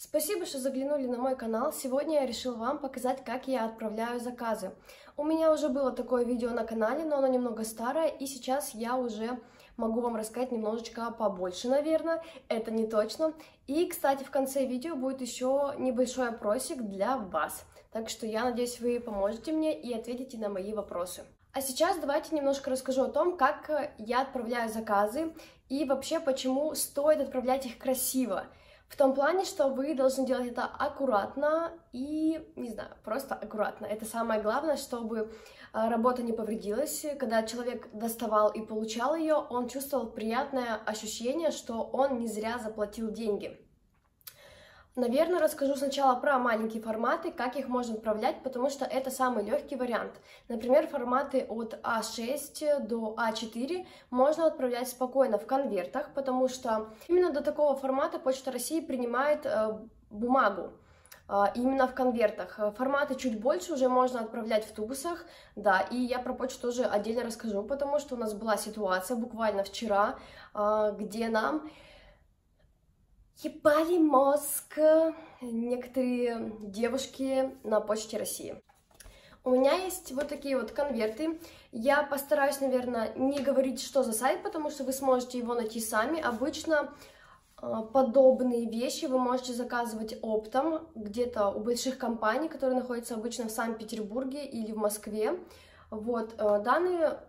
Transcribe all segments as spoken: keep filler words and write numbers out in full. Спасибо, что заглянули на мой канал. Сегодня я решила вам показать, как я отправляю заказы. У меня уже было такое видео на канале, но оно немного старое, и сейчас я уже могу вам рассказать немножечко побольше, наверное. Это не точно. И, кстати, в конце видео будет еще небольшой опросик для вас. Так что я надеюсь, вы поможете мне и ответите на мои вопросы. А сейчас давайте немножко расскажу о том, как я отправляю заказы и вообще, почему стоит отправлять их красиво. В том плане, что вы должны делать это аккуратно и, не знаю, просто аккуратно. Это самое главное, чтобы работа не повредилась. Когда человек доставал и получал ее, он чувствовал приятное ощущение, что он не зря заплатил деньги. Наверное, расскажу сначала про маленькие форматы, как их можно отправлять, потому что это самый легкий вариант. Например, форматы от а шесть до а четыре можно отправлять спокойно в конвертах, потому что именно до такого формата Почта России принимает э, бумагу, э, именно в конвертах. Форматы чуть больше уже можно отправлять в тубусах, да, и я про почту тоже отдельно расскажу, потому что у нас была ситуация буквально вчера, э, где нам... ебали мозг некоторые девушки на Почте России. У меня есть вот такие вот конверты. Я постараюсь, наверное, не говорить, что за сайт, потому что вы сможете его найти сами. Обычно подобные вещи вы можете заказывать оптом где-то у больших компаний, которые находятся обычно в Санкт-Петербурге или в Москве. Вот данные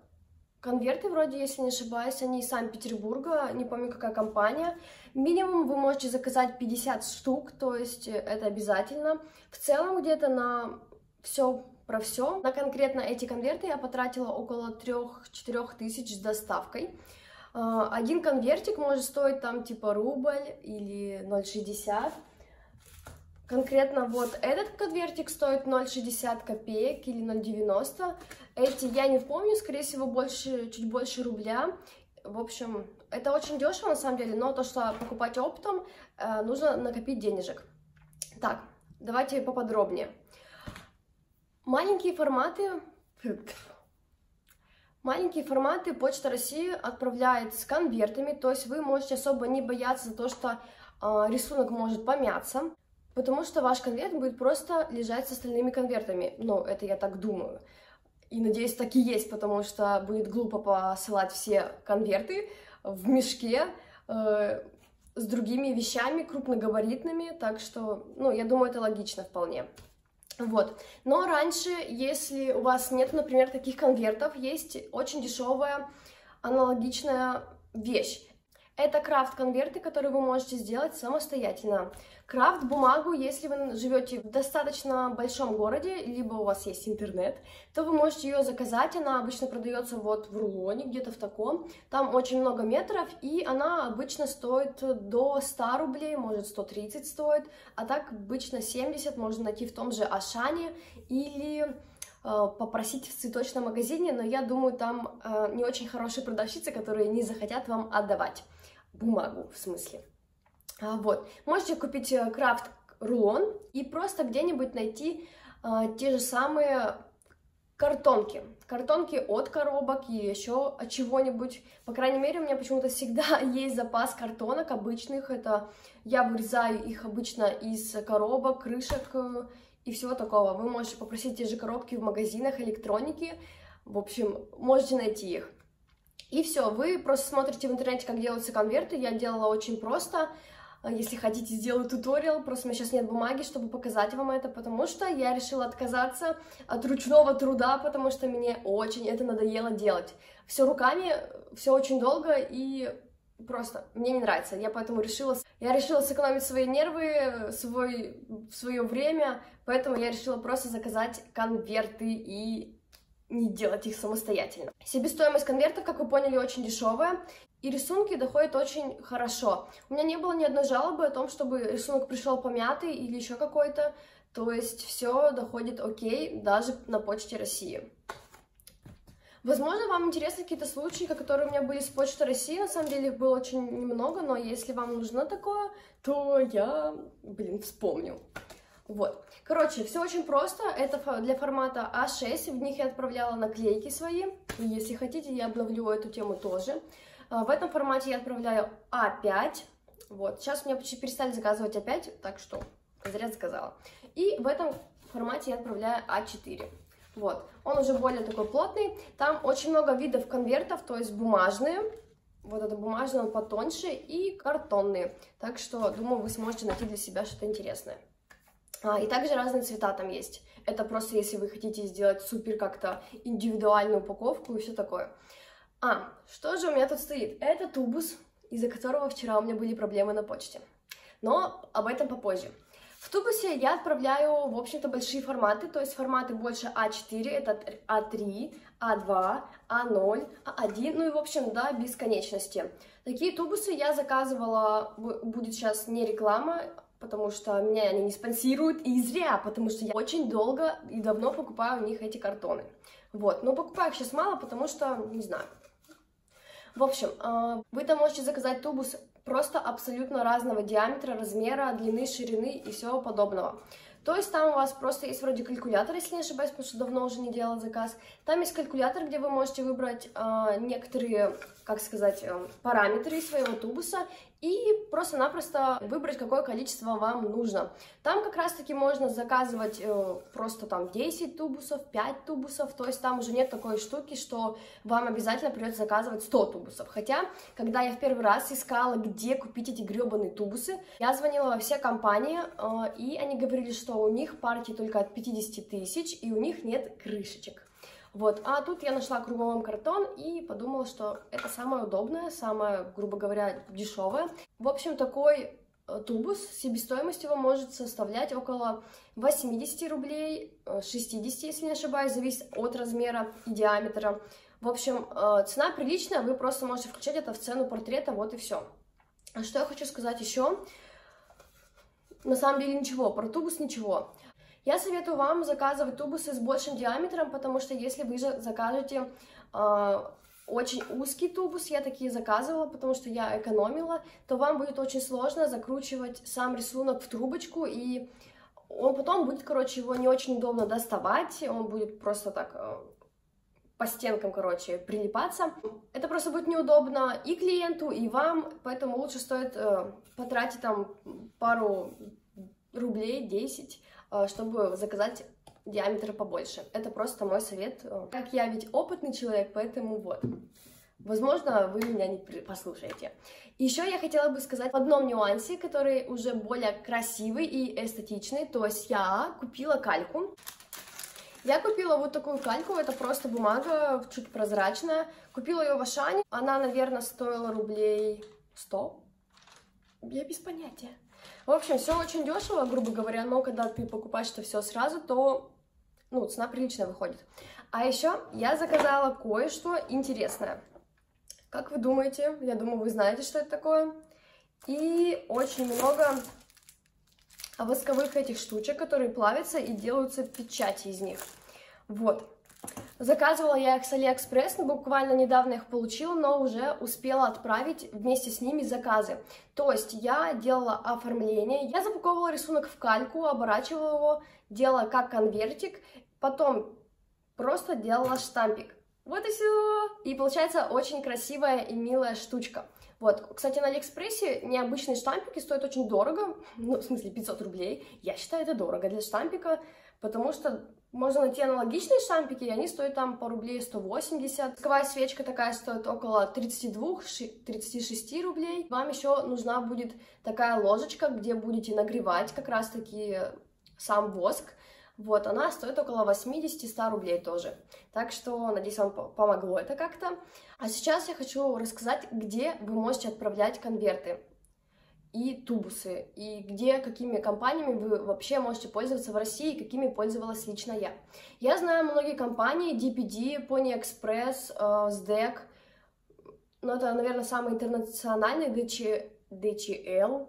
конверты, вроде, если не ошибаюсь, они из Санкт-Петербурга, не помню, какая компания. Минимум вы можете заказать пятьдесят штук, то есть это обязательно. В целом где-то на все про все. На конкретно эти конверты я потратила около трёх-четырёх тысяч с доставкой. Один конвертик может стоить там типа рубль или ноль шестьдесят. Конкретно вот этот конвертик стоит ноль шестьдесят копеек или ноль девяносто. Эти я не помню, скорее всего, больше, чуть больше рубля. В общем, это очень дешево на самом деле, но то, что покупать оптом, э, нужно накопить денежек. Так, давайте поподробнее. Маленькие форматы... Маленькие форматы Почта России отправляет с конвертами, то есть вы можете особо не бояться того, что э, рисунок может помяться. Потому что ваш конверт будет просто лежать с остальными конвертами. Ну, это я так думаю. И, надеюсь, так и есть, потому что будет глупо посылать все конверты в мешке э, с другими вещами крупногабаритными. Так что, ну, я думаю, это логично вполне. Вот. Но раньше, если у вас нет, например, таких конвертов, есть очень дешевая аналогичная вещь. Это крафт-конверты, которые вы можете сделать самостоятельно. Крафт-бумагу, если вы живете в достаточно большом городе, либо у вас есть интернет, то вы можете ее заказать. Она обычно продается вот в рулоне, где-то в таком. Там очень много метров, и она обычно стоит до ста рублей, может сто тридцать стоит. А так обычно семьдесят можно найти в том же Ашане или... попросить в цветочном магазине, но я думаю, там э, не очень хорошие продавщицы, которые не захотят вам отдавать бумагу, в смысле. А, вот. Можете купить э, крафт-рулон и просто где-нибудь найти э, те же самые картонки. Картонки от коробок и еще от чего-нибудь. По крайней мере, у меня почему-то всегда есть запас картонок обычных. Это я вырезаю их обычно из коробок, крышек, и всего такого. Вы можете попросить те же коробки в магазинах электроники. В общем, можете найти их. И все, вы просто смотрите в интернете, как делаются конверты. Я делала очень просто. Если хотите, сделаю туториал. Просто у меня сейчас нет бумаги, чтобы показать вам это, потому что я решила отказаться от ручного труда, потому что мне очень это надоело делать. Все руками, все очень долго и... просто мне не нравится, я поэтому решила, я решила сэкономить свои нервы, свой, свое время, поэтому я решила просто заказать конверты и не делать их самостоятельно. Себестоимость конвертов, как вы поняли, очень дешевая, и рисунки доходят очень хорошо. У меня не было ни одной жалобы о том, чтобы рисунок пришел помятый или еще какой-то, то есть все доходит окей, даже на Почте России. Возможно, вам интересны какие-то случаи, которые у меня были с Почтой России. На самом деле их было очень немного, но если вам нужно такое, то я, блин, вспомню. Вот. Короче, все очень просто. Это для формата а шесть. В них я отправляла наклейки свои. Если хотите, я обновлю эту тему тоже. В этом формате я отправляю а пять. Вот, сейчас меня почти перестали заказывать опять, так что зря заказала. И в этом формате я отправляю а четыре. Вот, он уже более такой плотный. Там очень много видов конвертов, то есть бумажные. Вот это бумажный, он потоньше, и картонные. Так что, думаю, вы сможете найти для себя что-то интересное. А, и также разные цвета там есть. Это просто если вы хотите сделать супер как-то индивидуальную упаковку и все такое. А, что же у меня тут стоит? Это тубус, из-за которого вчера у меня были проблемы на почте. Но об этом попозже. В тубусе я отправляю, в общем-то, большие форматы, то есть форматы больше а четыре, это а три, а два, а ноль, а один, ну и, в общем, до бесконечности. Такие тубусы я заказывала, будет сейчас не реклама, потому что меня они не спонсируют, и зря, потому что я очень долго и давно покупаю у них эти картоны. Вот, но покупаю их сейчас мало, потому что, не знаю. В общем, вы там можете заказать тубус просто абсолютно разного диаметра, размера, длины, ширины и всего подобного. То есть там у вас просто есть вроде калькулятор, если не ошибаюсь, потому что давно уже не делала заказ. Там есть калькулятор, где вы можете выбрать э, некоторые, как сказать, э, параметры своего тубуса и просто-напросто выбрать, какое количество вам нужно. Там как раз-таки можно заказывать э, просто там десять тубусов, пять тубусов, то есть там уже нет такой штуки, что вам обязательно придется заказывать сто тубусов. Хотя, когда я в первый раз искала, где купить эти гребаные тубусы, я звонила во все компании, э, и они говорили, что у них партии только от пятидесяти тысяч, и у них нет крышечек. Вот, а тут я нашла круговом картон и подумала, что это самое удобное, самое, грубо говоря, дешевое. В общем, такой тубус, себестоимость его может составлять около восьмидесяти рублей, шестидесяти, если не ошибаюсь, зависит от размера и диаметра. В общем, цена приличная, вы просто можете включать это в цену портрета, вот и все. А что я хочу сказать еще? На самом деле ничего, про тубус ничего. Я советую вам заказывать тубусы с большим диаметром, потому что если вы же закажете э, очень узкий тубус, я такие заказывала, потому что я экономила, то вам будет очень сложно закручивать сам рисунок в трубочку, и он потом будет, короче, его не очень удобно доставать, он будет просто так... Э, по стенкам, короче, прилипаться. Это просто будет неудобно и клиенту, и вам, поэтому лучше стоит э, потратить там пару рублей, десять, э, чтобы заказать диаметр побольше. Это просто мой совет. Как я ведь опытный человек, поэтому вот. Возможно, вы меня не послушаете. Еще я хотела бы сказать об одном нюансе, который уже более красивый и эстетичный. То есть я купила кальку. Я купила вот такую кальку, это просто бумага, чуть прозрачная. Купила ее в Ашане, она, наверное, стоила рублей сто. Я без понятия. В общем, все очень дешево, грубо говоря, но когда ты покупаешь это все сразу, то ну, цена прилично выходит. А еще я заказала кое-что интересное. Как вы думаете? Я думаю, вы знаете, что это такое. И очень много... восковых этих штучек, которые плавятся и делаются печати из них. Вот. Заказывала я их с Aliexpress, но буквально недавно их получила, но уже успела отправить вместе с ними заказы. То есть я делала оформление, я запаковывала рисунок в кальку, оборачивала его, делала как конвертик, потом просто делала штампик. Вот и все! И получается очень красивая и милая штучка. Вот, кстати, на Алиэкспрессе необычные штампики стоят очень дорого, ну, в смысле, пятьсот рублей. Я считаю, это дорого для штампика, потому что можно найти аналогичные штампики, и они стоят там по рублей сто восемьдесят. Восковая свечка такая стоит около тридцати двух тридцати шести рублей. Вам еще нужна будет такая ложечка, где будете нагревать как раз-таки сам воск. Вот, она стоит около восьмидесяти ста рублей тоже. Так что, надеюсь, вам помогло это как-то. А сейчас я хочу рассказать, где вы можете отправлять конверты и тубусы, и где, какими компаниями вы вообще можете пользоваться в России, какими пользовалась лично я. Я знаю многие компании, ди пи ди, PonyExpress, сдэк, но это, наверное, самые интернациональные, ди эйч эл,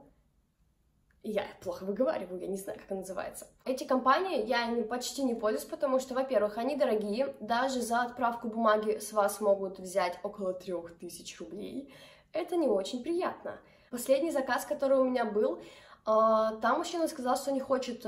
я плохо выговариваю, я не знаю, как она называется. Эти компании я почти не пользуюсь, потому что, во-первых, они дорогие. Даже за отправку бумаги с вас могут взять около трёх тысяч рублей. Это не очень приятно. Последний заказ, который у меня был, там мужчина сказал, что не хочет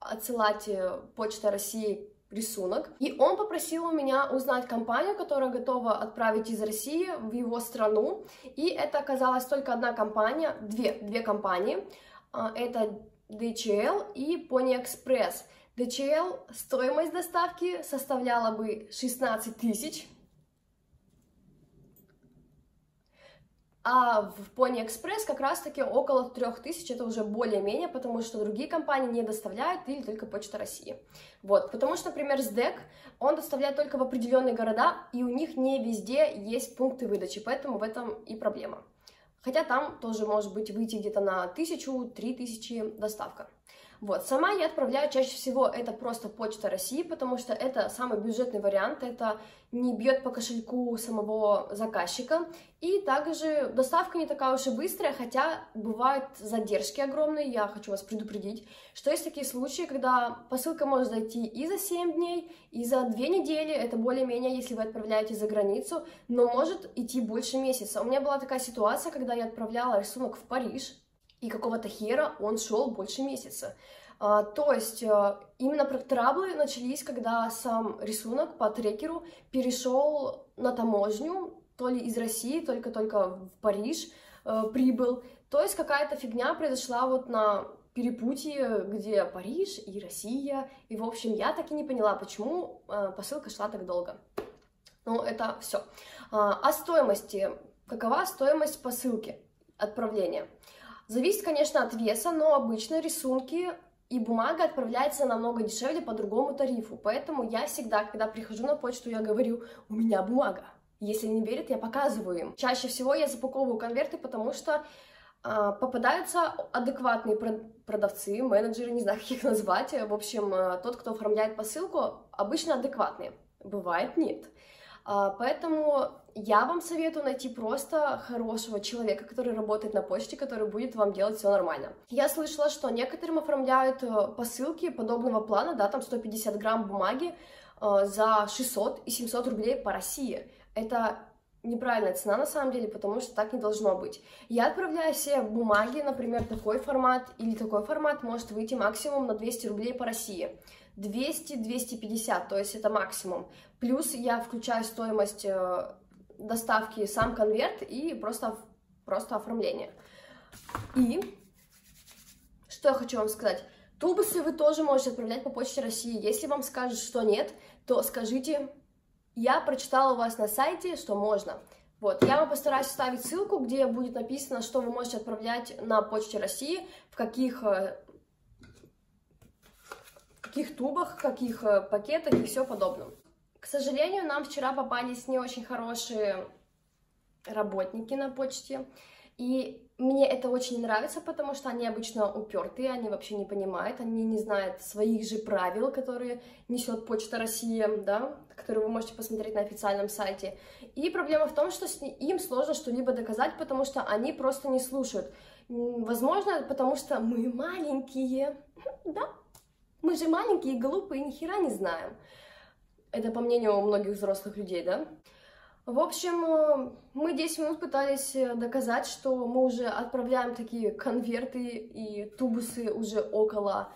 отсылать Почта России рисунок. И он попросил у меня узнать компанию, которая готова отправить из России в его страну. И это оказалась только одна компания, две, две компании. Это ди эйч эл и Aliexpress. ди эйч эл стоимость доставки составляла бы шестнадцать тысяч. А в Aliexpress как раз-таки около трёх тысяч, это уже более-менее, потому что другие компании не доставляют, или только Почта России. Вот, потому что, например, СДЭК, он доставляет только в определенные города, и у них не везде есть пункты выдачи, поэтому в этом и проблема. Хотя там тоже может быть выйти где-то на тысячу-три тысячи доставка. Вот, сама я отправляю чаще всего это просто Почта России, потому что это самый бюджетный вариант, это не бьет по кошельку самого заказчика, и также доставка не такая уж и быстрая, хотя бывают задержки огромные, я хочу вас предупредить, что есть такие случаи, когда посылка может зайти и за семь дней, и за две недели, это более-менее, если вы отправляете за границу, но может идти больше месяца. У меня была такая ситуация, когда я отправляла рисунок в Париж, и какого-то хера он шел больше месяца. А, то есть а, именно траблы начались, когда сам рисунок по трекеру перешел на таможню, то ли из России, только-только в Париж а, прибыл. То есть какая-то фигня произошла вот на перепутье, где Париж и Россия. И в общем, я так и не поняла, почему а, посылка шла так долго. Ну, это все. А, о стоимости. Какова стоимость посылки отправления? Зависит, конечно, от веса, но обычно рисунки и бумага отправляется намного дешевле по другому тарифу. Поэтому я всегда, когда прихожу на почту, я говорю: у меня бумага. Если не верят, я показываю им. Чаще всего я запаковываю конверты, потому что э, попадаются адекватные продавцы, менеджеры, не знаю, как их назвать. В общем, э, тот, кто оформляет посылку, обычно адекватные. Бывает нет. Поэтому я вам советую найти просто хорошего человека, который работает на почте, который будет вам делать все нормально. Я слышала, что некоторым оформляют посылки подобного плана, да, там сто пятьдесят грамм бумаги за шестьсот и семьсот рублей по России. Это неправильная цена на самом деле, потому что так не должно быть. Я отправляю все бумаги, например, такой формат или такой формат может выйти максимум на двести рублей по России. двести — двести пятьдесят, то есть это максимум. Плюс я включаю стоимость доставки, сам конверт и просто, просто оформление. И что я хочу вам сказать. Тубусы вы тоже можете отправлять по Почте России. Если вам скажут, что нет, то скажите: я прочитала у вас на сайте, что можно. Вот, я вам постараюсь вставить ссылку, где будет написано, что вы можете отправлять на Почте России, в каких... каких тубах, каких пакетах и все подобное. К сожалению, нам вчера попались не очень хорошие работники на почте. И мне это очень нравится, потому что они обычно упертые, они вообще не понимают, они не знают своих же правил, которые несет Почта России, да, которые вы можете посмотреть на официальном сайте. И проблема в том, что им сложно что-либо доказать, потому что они просто не слушают. Возможно, потому что мы маленькие, да? Мы же маленькие и глупые, ни хера не знаем. Это по мнению многих взрослых людей, да? В общем, мы десять минут пытались доказать, что мы уже отправляем такие конверты и тубусы уже около...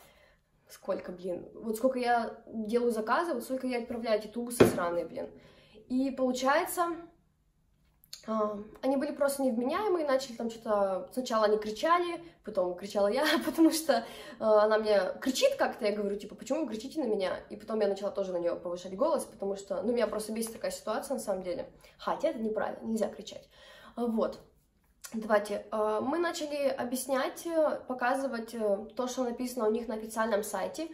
Сколько, блин? Вот сколько я делаю заказы, вот сколько я отправляю эти тубусы сраные, блин. И получается... Они были просто невменяемые, начали там что-то... Сначала они кричали, потом кричала я, потому что она мне кричит как-то, я говорю, типа, почему вы кричите на меня? И потом я начала тоже на нее повышать голос, потому что, ну, меня просто бесит такая ситуация на самом деле. Хотя это неправильно, нельзя кричать. Вот, давайте, мы начали объяснять, показывать то, что написано у них на официальном сайте,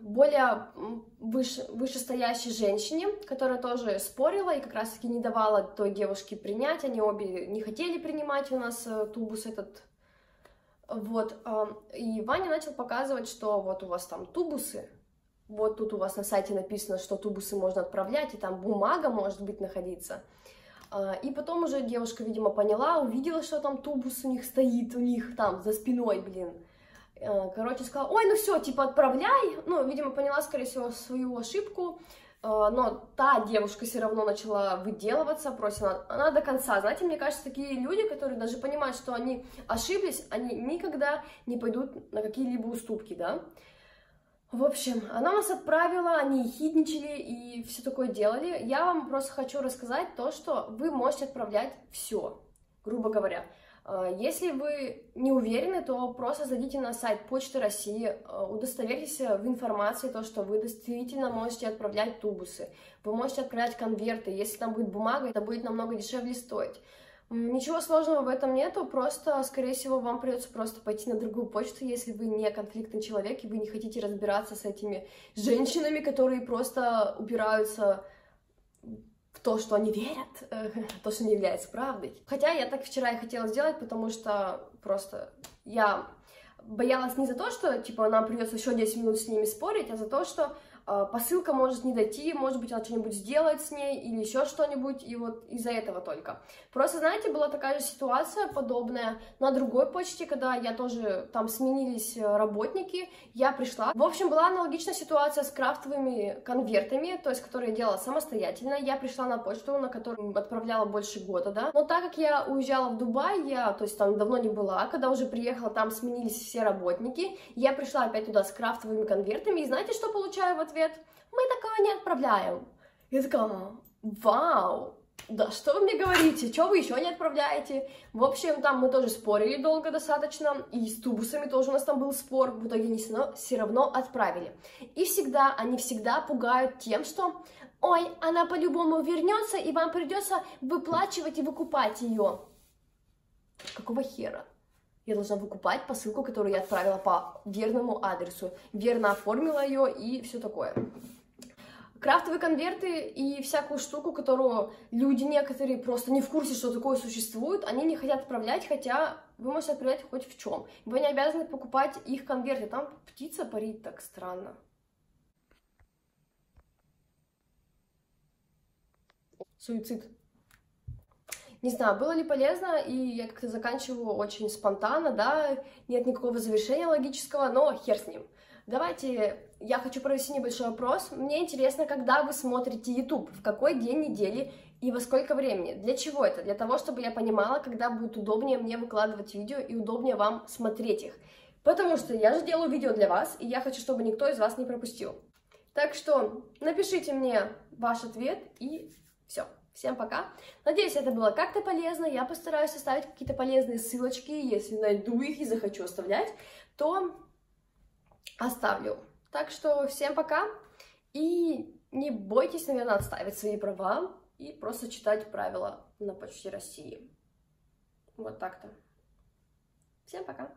более выше, вышестоящей женщине, которая тоже спорила и как раз таки не давала той девушке принять, они обе не хотели принимать у нас тубус этот, вот, и Ваня начал показывать, что вот у вас там тубусы, вот тут у вас на сайте написано, что тубусы можно отправлять, и там бумага может быть находиться, и потом уже девушка, видимо, поняла, увидела, что там тубус у них стоит, у них там за спиной, блин. Короче, сказала: ой, ну все, типа, отправляй. Ну, видимо, поняла, скорее всего, свою ошибку. Но та девушка все равно начала выделываться, просила. Она до конца, знаете, мне кажется, такие люди, которые даже понимают, что они ошиблись, они никогда не пойдут на какие-либо уступки, да. В общем, она нас отправила, они хидничали и все такое делали. Я вам просто хочу рассказать то, что вы можете отправлять все, грубо говоря. Если вы не уверены, то просто зайдите на сайт Почты России, удостоверьтесь в информации, то, что вы действительно можете отправлять тубусы, вы можете отправлять конверты, если там будет бумага, это будет намного дешевле стоить. Ничего сложного в этом нету, просто, скорее всего, вам придется просто пойти на другую почту, если вы не конфликтный человек и вы не хотите разбираться с этими женщинами, которые просто упираются в то, что они верят, в то, что не является правдой. Хотя я так вчера и хотела сделать, потому что просто я боялась не за то, что, типа, нам придется еще десять минут с ними спорить, а за то, что э, посылка может не дойти, может быть, она что-нибудь сделает с ней или еще что-нибудь, и вот из-за этого только. Просто, знаете, была такая же ситуация подобная на другой почте, когда я тоже, там сменились работники, я пришла. В общем, была аналогичная ситуация с крафтовыми конвертами, то есть, которые я делала самостоятельно. Я пришла на почту, на которую отправляла больше года, да. Но так как я уезжала в Дубай, я, то есть, там давно не была, когда уже приехала, там сменились все работники, я пришла опять туда с крафтовыми конвертами, и знаете, что получаю в ответ? Мы такое не отправляем. Я такая, вау, да что вы мне говорите, что вы еще не отправляете? В общем, там мы тоже спорили долго достаточно, и с тубусами тоже у нас там был спор, в итоге они все равно отправили. И всегда, они всегда пугают тем, что, ой, она по-любому вернется, и вам придется выплачивать и выкупать ее. Какого хера? Я должна выкупать посылку, которую я отправила по верному адресу, верно оформила ее и все такое. Крафтовые конверты и всякую штуку, которую люди некоторые просто не в курсе, что такое существует, они не хотят отправлять, хотя вы можете отправлять хоть в чем. Вы не обязаны покупать их конверты, там птица парит так странно. Суицид. Не знаю, было ли полезно, и я как-то заканчиваю очень спонтанно, да, нет никакого завершения логического, но хер с ним. Давайте, я хочу провести небольшой опрос. Мне интересно, когда вы смотрите YouTube, в какой день недели и во сколько времени. Для чего это? Для того, чтобы я понимала, когда будет удобнее мне выкладывать видео и удобнее вам смотреть их. Потому что я же делаю видео для вас, и я хочу, чтобы никто из вас не пропустил. Так что напишите мне ваш ответ, и все. Всем пока. Надеюсь, это было как-то полезно. Я постараюсь оставить какие-то полезные ссылочки. Если найду их и захочу оставлять, то оставлю. Так что всем пока. И не бойтесь, наверное, отставить свои права и просто читать правила на Почте России. Вот так-то. Всем пока.